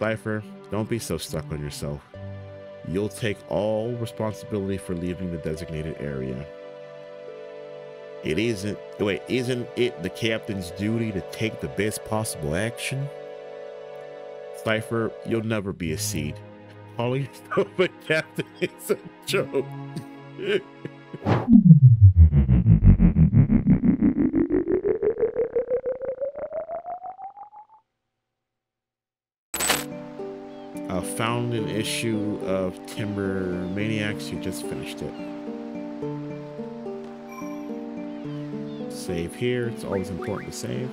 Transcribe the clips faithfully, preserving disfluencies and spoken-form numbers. Cypher, don't be so stuck on yourself. You'll take all responsibility for leaving the designated area. It isn't, wait, isn't it the captain's duty to take the best possible action? Cypher, you'll never be a SeeD. Calling yourself a captain is a joke. I found an issue of Timber Maniacs. You just finished it. Save here. It's always important to save.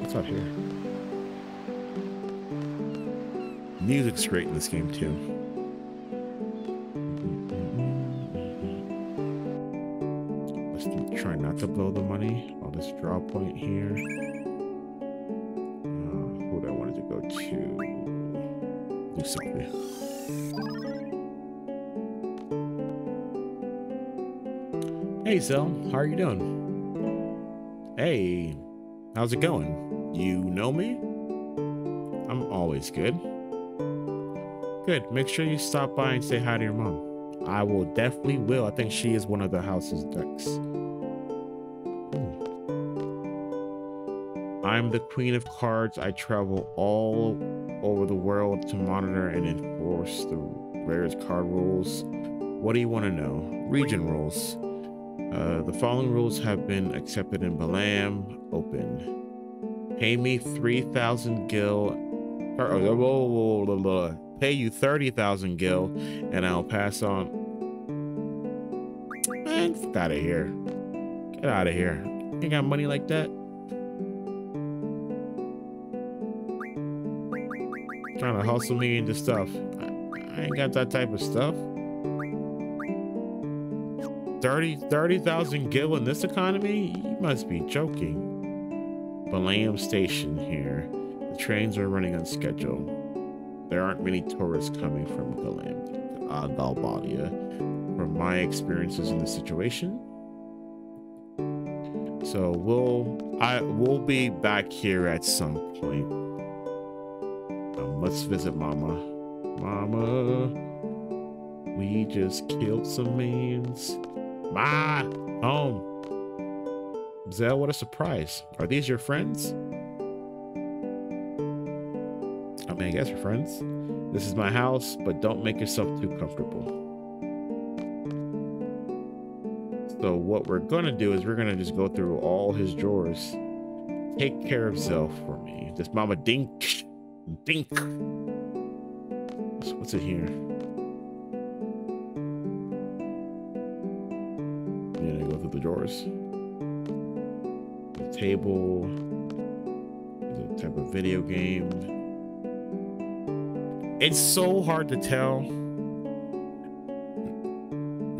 What's out here? Music's great in this game too. To blow the money. I'll just draw a point here. Uh, who do I want to go to? Do something. Hey, Zell. How are you doing? Hey. How's it going? You know me? I'm always good. Good. Make sure you stop by and say hi to your mom. I will definitely will. I think she is one of the house's ducks. I'm the queen of cards. I travel all over the world to monitor and enforce the rarest card rules. What do you want to know? Region rules. Uh, the following rules have been accepted in Balamb. Open. Pay me three thousand gil. Or, oh, oh, oh, oh, oh. Pay you thirty thousand gil and I'll pass on. Man, get out of here. Get out of here. You got money like that? Trying to hustle me into stuff. I, I ain't got that type of stuff. thirty thousand gil in this economy? You must be joking. Balamb Station here. The trains are running on schedule. There aren't many tourists coming from Balamb to uh, Galbadia. From my experiences in this situation. So we'll, I, we'll be back here at some point. Let's visit Mama. Mama, we just killed some mans. Ma, home. Zell, what a surprise. Are these your friends? I mean, I guess we're friends. This is my house, but don't make yourself too comfortable. So what we're gonna do is we're gonna just go through all his drawers. Take care of Zell for me. This Mama Dink. Dink. What's in here? Yeah, they go through the drawers. The table. The type of video game. It's so hard to tell.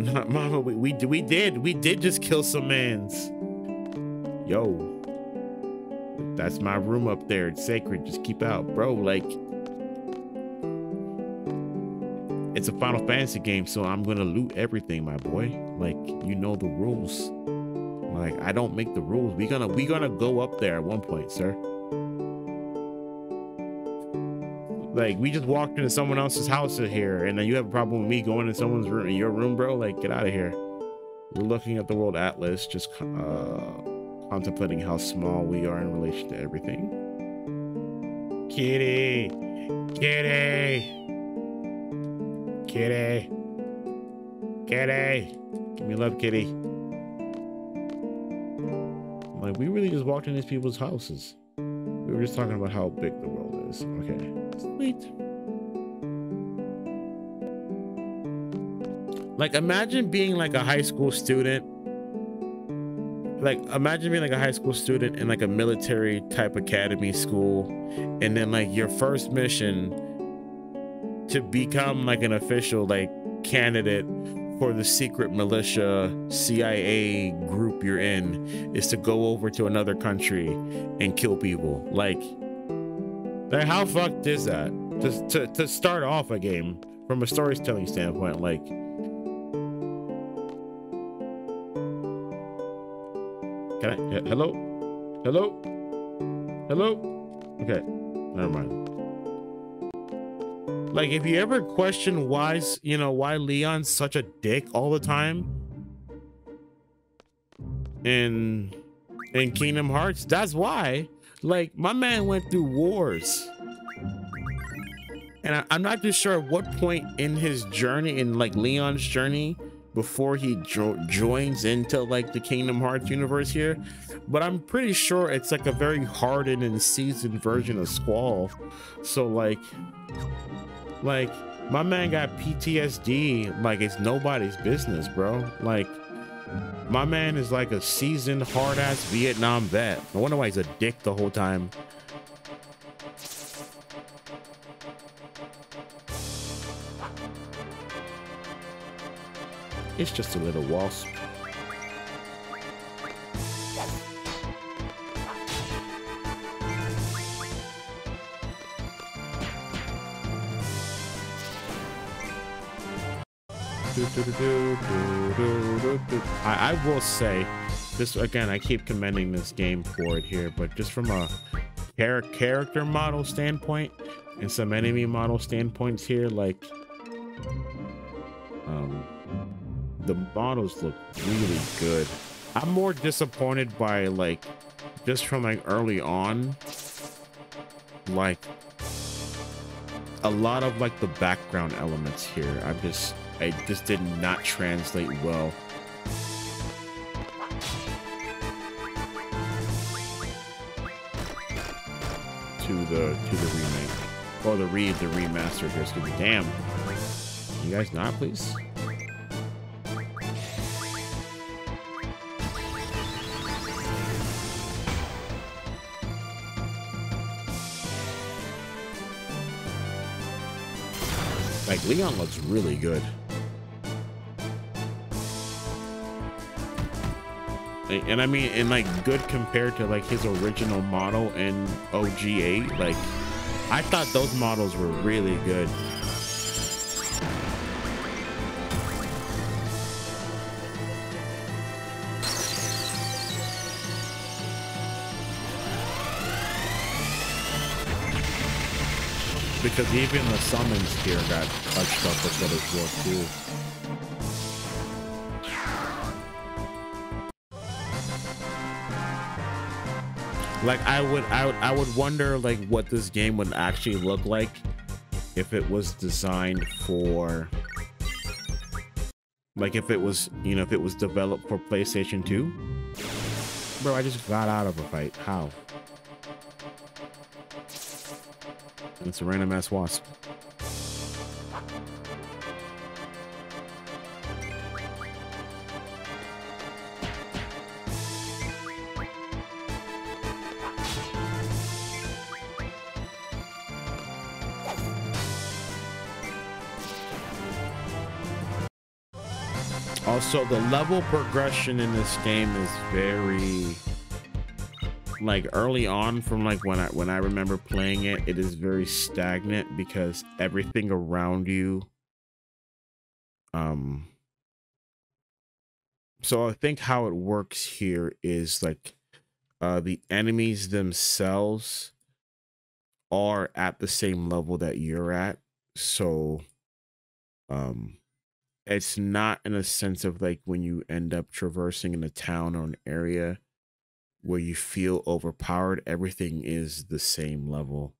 Not Mama, we we we did we did just kill some mans. Yo. That's my room up there. It's sacred. Just keep out, bro. Like, it's a Final Fantasy game, so I'm gonna loot everything, my boy. Like, you know the rules. Like, I don't make the rules. We gonna we gonna go up there at one point, sir. Like, we just walked into someone else's house here, and then you have a problem with me going to someone's room, in your room, bro. Like, get out of here. We're looking at the World Atlas. Just uh. contemplating how small we are in relation to everything. Kitty! Kitty! Kitty! Kitty! Give me love, kitty. Like, we really just walked in these people's houses. We were just talking about how big the world is. Okay. Sweet. Like, imagine being like a high school student. Like, imagine being like a high school student in like a military type academy school, and then like your first mission to become like an official like candidate for the secret militia C I A group you're in is to go over to another country and kill people. Like, like how fucked is that? To, to, to start off a game from a storytelling standpoint, like, can I, uh, hello? Hello? Hello? Okay, never mind. Like, if you ever question why, you know, why Leon's such a dick all the time in, in Kingdom Hearts, that's why. Like, my man went through wars. And I, I'm not too sure at what point in his journey, in like Leon's journey, before he jo joins into like the Kingdom Hearts universe here, but I'm pretty sure it's like a very hardened and seasoned version of Squall. So like, like my man got P T S D like it's nobody's business, bro. Like, my man is like a seasoned hard ass Vietnam vet. No wonder why he's a dick the whole time. It's just a little wasp. I, I will say this again, I keep commending this game for it here, but just from a char character model standpoint and some enemy model standpoints here, like, um, the models look really good. I'm more disappointed by, like, just from like early on, like a lot of like the background elements here. I'm just, I just did not translate well. To the, to the remake. Or the re, the remaster here, excuse me. Damn. Can you guys not, please? Like, Leon looks really good. And I mean, and like good compared to like his original model in O G eight. Like, I thought those models were really good. Because even the summons here got touched up with that as well too. Like, I would, I would, I would wonder like what this game would actually look like if it was designed for, like, if it was, you know, if it was developed for PlayStation two. Bro, I just got out of a fight. How? It's a random ass wasp. Also, the level progression in this game is very, like, early on from like when I when I remember playing it, it is very stagnant because everything around you, um so I think how it works here is like uh the enemies themselves are at the same level that you're at, so um it's not in a sense of like when you end up traversing in a town or an area where you feel overpowered, everything is the same level.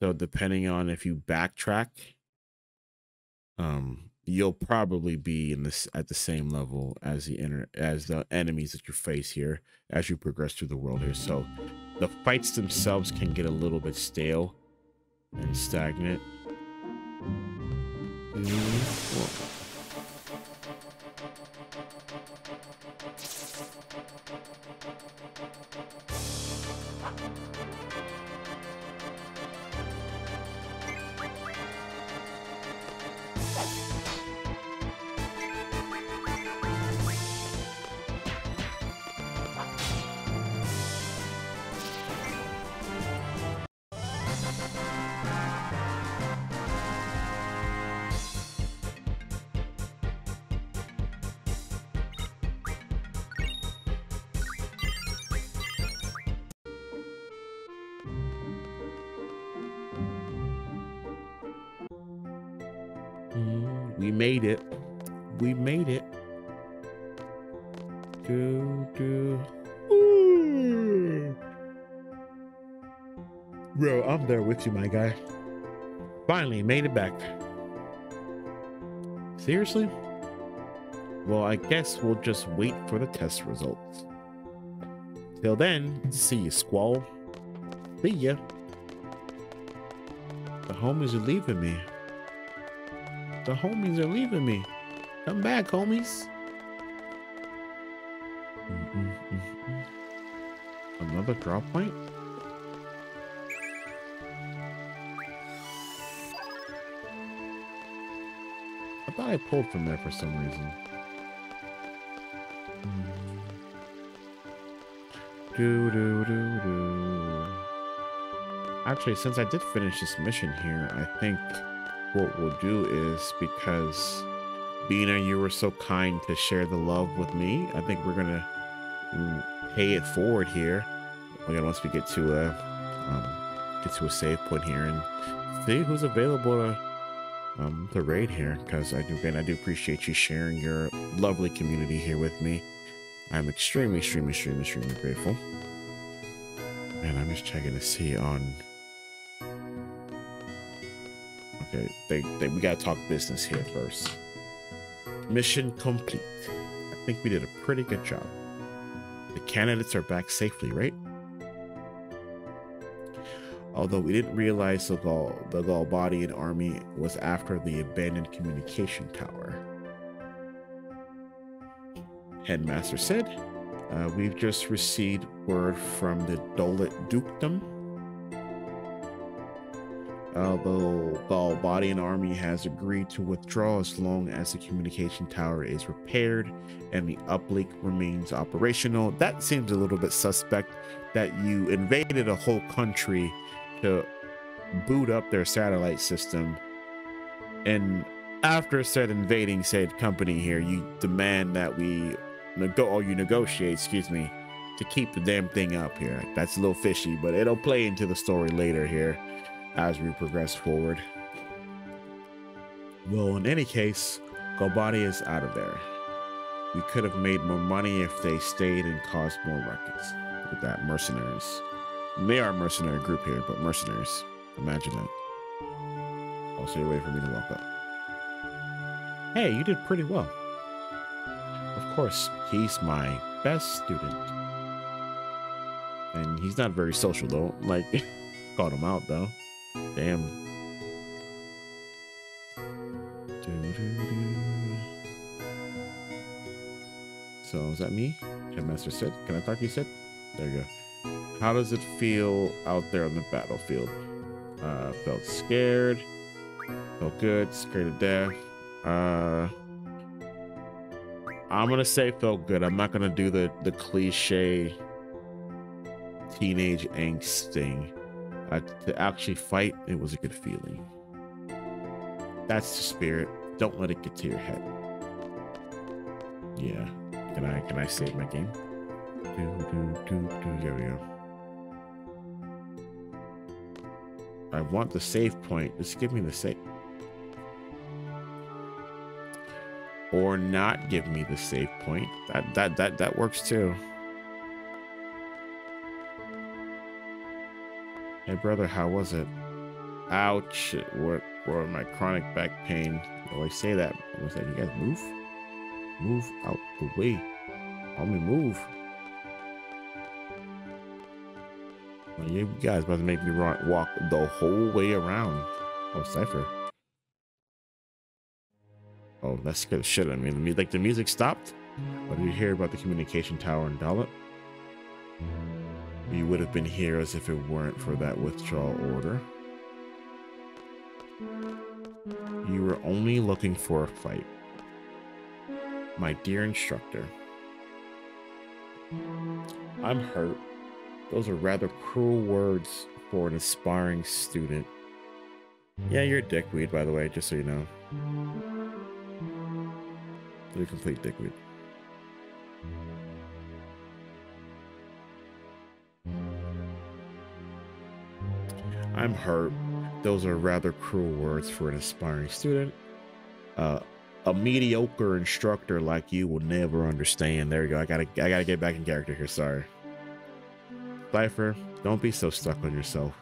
So depending on if you backtrack, um, you'll probably be in this at the same level as the inner as the enemies that you face here as you progress through the world here. So the fights themselves can get a little bit stale and stagnant. Mm-hmm. Mm, we made it. We made it. Do, do. Ooh. Bro, I'm there with you, my guy. Finally made it back. Seriously? Well, I guess we'll just wait for the test results. Till then, see you, Squall. See ya. The homies are leaving me. The homies are leaving me. Come back, homies. Mm-mm-mm-mm. Another drop point? I thought I pulled from there for some reason. Do, do, do, do. Actually, since I did finish this mission here, I think what we'll do is, because Bina, you were so kind to share the love with me, I think we're gonna pay it forward here. Again, once we get to a um, get to a save point here and see who's available to um, to raid here, because I do again I do appreciate you sharing your lovely community here with me. I'm extremely, extremely, extremely, extremely grateful. And I'm just checking to see on... Okay, they, they, we gotta talk business here first. Mission complete. I think we did a pretty good job. The candidates are back safely, right? Although we didn't realize the Gal, the Galbadian army was after the abandoned communication tower. Headmaster said, uh, we've just received word from the Dollet Dukedom. Uh, the Galbadian army has agreed to withdraw as long as the communication tower is repaired and the uplink remains operational. That seems a little bit suspect, that you invaded a whole country to boot up their satellite system, and after said invading said company here, you demand that we Nego or you negotiate, excuse me, to keep the damn thing up here. That's a little fishy, but it'll play into the story later here as we progress forward. Well, in any case, Galbadia is out of there. We could have made more money if they stayed and caused more ruckus with that mercenaries. They are a mercenary group here, but mercenaries. Imagine that. I'll stay away for me to walk up. Hey, you did pretty well. Of course, he's my best student. And he's not very social, though. Like, called him out, though. Damn. Doo-doo-doo. So, is that me? Headmaster said. Can I talk to you, Sid? There you go. How does it feel out there on the battlefield? Uh, felt scared. Felt good. Scared to death. Uh... I'm gonna say felt good. I'm not gonna do the the cliche teenage angst thing. Uh, to actually fight, it was a good feeling. That's the spirit. Don't let it get to your head. Yeah. Can I can I save my game? Do do do do. Here we go. I want the save point. Just give me the save. Or not give me the save point. That that that that works too. Hey brother, how was it? Ouch! What? What? My chronic back pain. Oh, I say that. Was that you guys move? Move out the way. Help me move. Well, you guys about to make me walk the whole way around. Oh, Cypher. Oh, that scared the shit out of me. I mean, like, the music stopped. What did you hear about the communication tower in Dollet? We would have been here as if it weren't for that withdrawal order. You were only looking for a fight. My dear instructor. I'm hurt. Those are rather cruel words for an aspiring student. Yeah, you're a dickweed, by the way, just so you know. You're a complete dickweed. I'm hurt. Those are rather cruel words for an aspiring student. uh, a mediocre instructor like you will never understand. There we go. I gotta, I gotta get back in character here. Sorry. Cypher, don't be so stuck on yourself.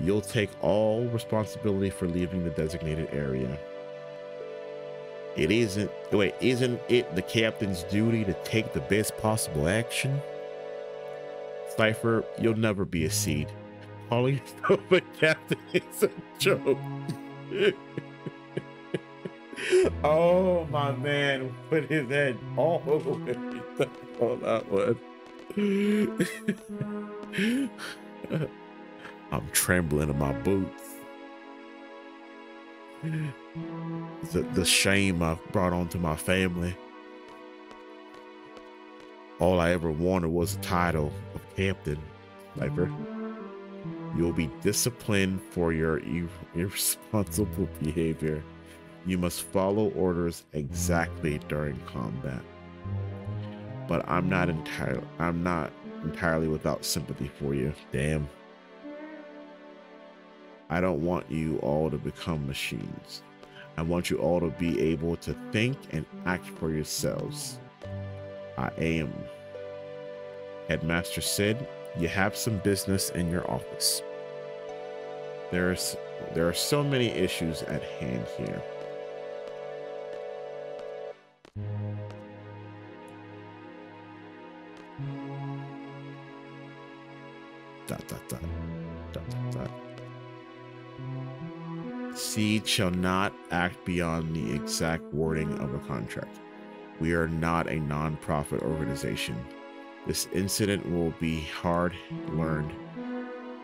You'll take all responsibility for leaving the designated area. It isn't, wait, isn't it the captain's duty to take the best possible action? Cypher, you'll never be a SeeD. Calling yourself a captain is a joke. Oh, my man. What is that? All over on that one. I'm trembling in my boots. The, the shame I've brought onto my family. All I ever wanted was the title of captain. Sniper, you'll be disciplined for your ir irresponsible behavior. You must follow orders exactly during combat. But I'm not entirely I'm not entirely without sympathy for you. Damn. I don't want you all to become machines. I want you all to be able to think and act for yourselves. I am. Headmaster said, you have some business in your office. There's, there are so many issues at hand here. Dot, dot, dot. Dot, dot, dot. SeeD shall not act beyond the exact wording of a contract. We are not a non-profit organization. This incident will be hard learned,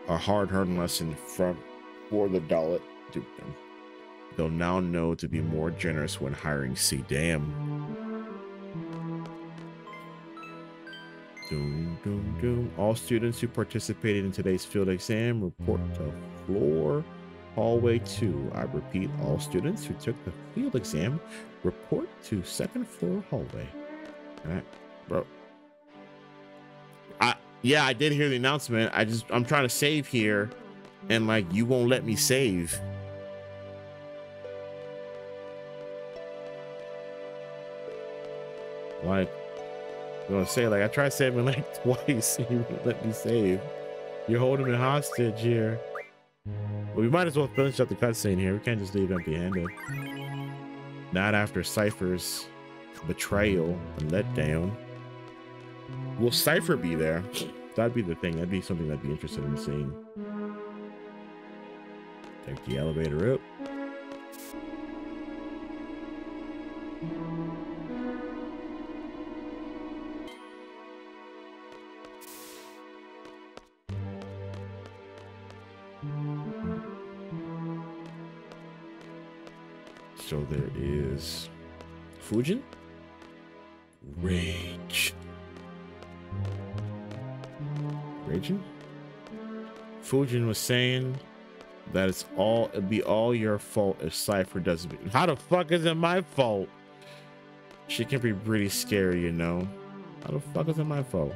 a hard-earned lesson from for the Dollet Dukedom. They'll now know to be more generous when hiring SeeD. Damn. Doom, doom, doom. All students who participated in today's field exam report to floor. Hallway two. I repeat, all students who took the field exam report to second floor hallway. All right, bro. I yeah, I did hear the announcement. I just I'm trying to save here, and like you won't let me save. Like, you know, say like I tried saving like twice, and you won't let me save. You're holding me hostage here. We might as well finish up the cutscene here. We can't just leave empty-handed. Not after Cypher's betrayal and letdown. Will Cypher be there? That'd be the thing. That'd be something I'd be interested in seeing. Take the elevator up. So there is Fujin? Rage. Raging? Fujin was saying that it's all it'd be all your fault if Cypher doesn't be. How the fuck is it my fault? She can be pretty scary, you know. How the fuck is it my fault?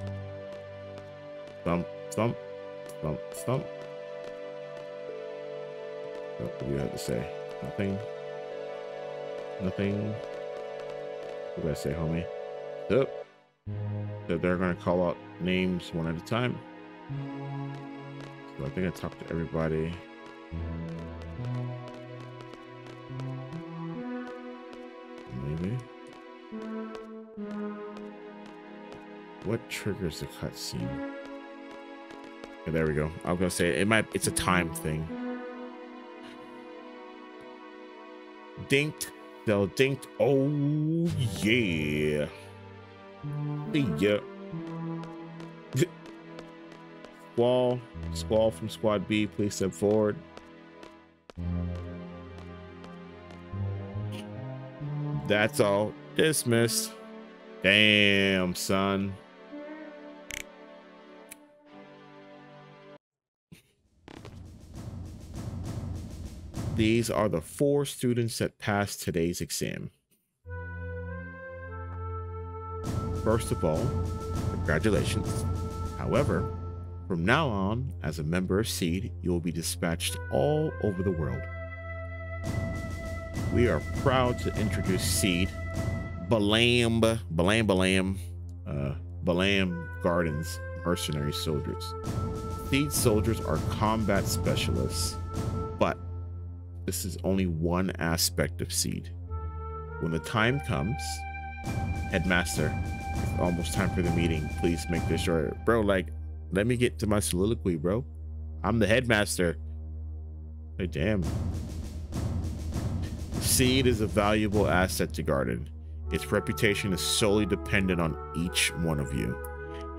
Thump, thump, thump, thump. What do you have to say? Nothing. Nothing. What did I say, homie? Up. That they're gonna call out names one at a time. So I think I talked to everybody. Maybe. What triggers the cutscene? Okay, there we go. I was gonna say it might. It's a time thing. Dinked. They'll dink. Oh yeah, yeah. Squall, Squall from Squad B, please step forward. That's all. Dismissed. Damn, son. These are the four students that passed today's exam. First of all, congratulations. However, from now on, as a member of SeeD, you will be dispatched all over the world. we are proud to introduce SeeD, Balamb, Balamb, Balamb, uh, Balamb Garden's mercenary soldiers. SeeD soldiers are combat specialists, but this is only one aspect of SeeD. When the time comes, headmaster, it's almost time for the meeting. Please make this short. Bro, like, let me get to my soliloquy, bro. I'm the headmaster. Hey, damn. SeeD is a valuable asset to Garden. Its reputation is solely dependent on each one of you.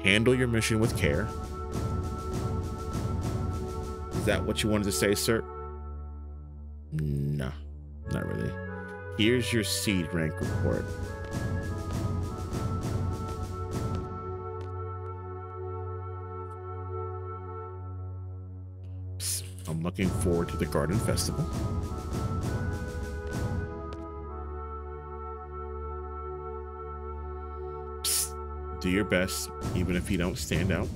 Handle your mission with care. Is that what you wanted to say, sir? Nah, not really. Here's your SeeD rank report. Psst, I'm looking forward to the Garden Festival. Do your best, even if you don't stand out.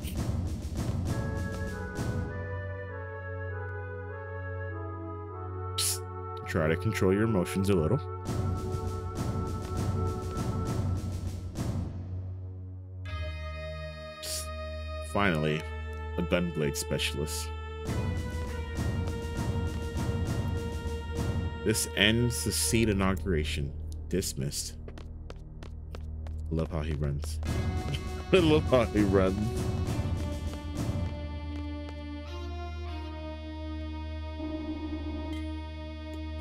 Psst. Try to control your emotions a little. Psst. Finally, a Gunblade specialist. This ends the SeeD inauguration. Dismissed. Love how he runs. I love how he runs.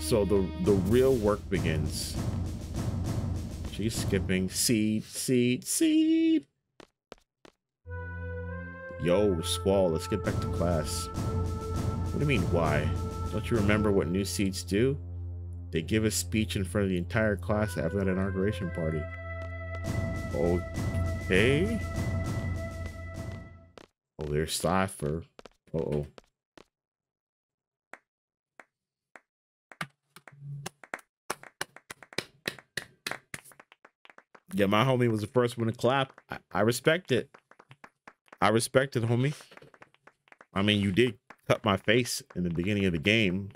So the the real work begins. She's skipping. SeeD, SeeD, SeeD. Yo, Squall, let's get back to class. What do you mean, why? Don't you remember what new SeeDs do? They give a speech in front of the entire class after that inauguration party. Okay. Oh, there's Cypher. Uh oh. Yeah, my homie was the first one to clap. I, I respect it. I respect it, homie. I mean, you did cut my face in the beginning of the game.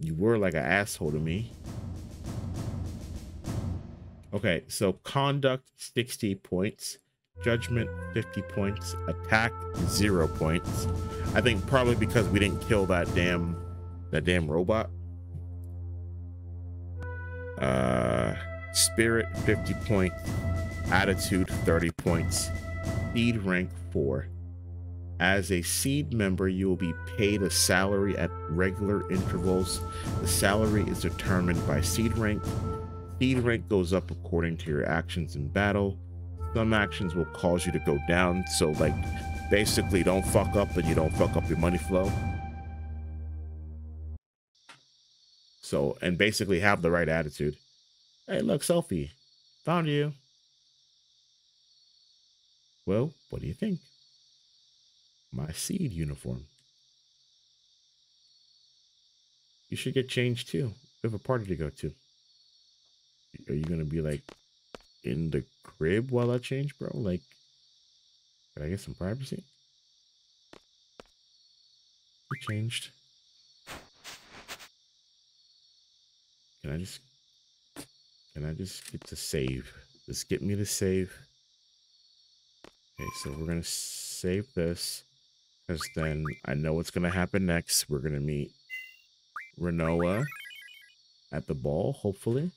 You were like an asshole to me. Okay, so conduct sixty points, judgment fifty points, attack zero points. I think probably because we didn't kill that damn that damn robot. Uh, spirit fifty points, attitude thirty points, SeeD rank four. As a SeeD member, you will be paid a salary at regular intervals. The salary is determined by SeeD rank. SeeD rank goes up according to your actions in battle. Some actions will cause you to go down. So, like, basically, don't fuck up and you don't fuck up your money flow. So, and basically have the right attitude. Hey, look, selfie. Found you. Well, what do you think? My SeeD uniform. You should get changed, too. We have a party to go to. Are you gonna be like in the crib while I change, bro? Like, can I get some privacy? I changed. Can I just? Can I just get to save? Just get me to save. Okay, so we're gonna save this because then I know what's gonna happen next. We're gonna meet Rinoa at the ball, hopefully.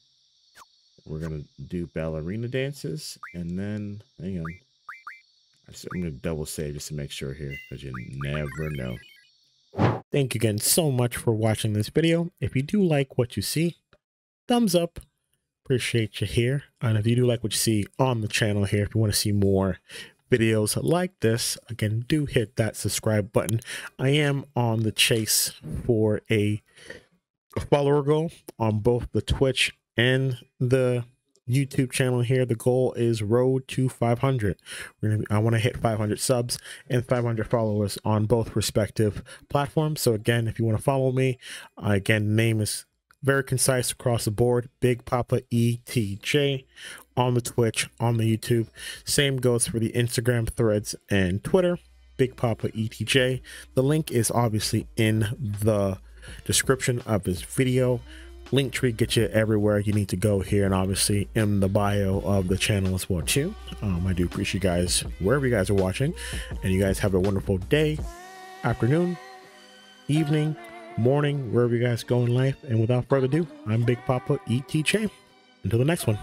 We're gonna do ballerina dances, and then hang on. I'm gonna double save just to make sure here, because you never know. Thank you again so much for watching this video. If you do like what you see, thumbs up. Appreciate you here. And if you do like what you see on the channel here, if you want to see more videos like this, again, do hit that subscribe button. I am on the chase for a follower goal on both the Twitch and the YouTube channel here. The goal is road to five hundred. We're gonna be, I want to hit five hundred subs and five hundred followers on both respective platforms. So again, if you want to follow me, uh, again, name is very concise across the board. Big Poppa E T J on the Twitch, on the YouTube. Same goes for the Instagram, Threads, and Twitter. Big Poppa E T J. The link is obviously in the description of this video. Linktree gets you everywhere you need to go here, and obviously in the bio of the channel as well too. Um, I do appreciate you guys wherever you guys are watching, and you guys have a wonderful day, afternoon, evening, morning, wherever you guys go in life. And without further ado, I'm Big Poppa E T J. Until the next one.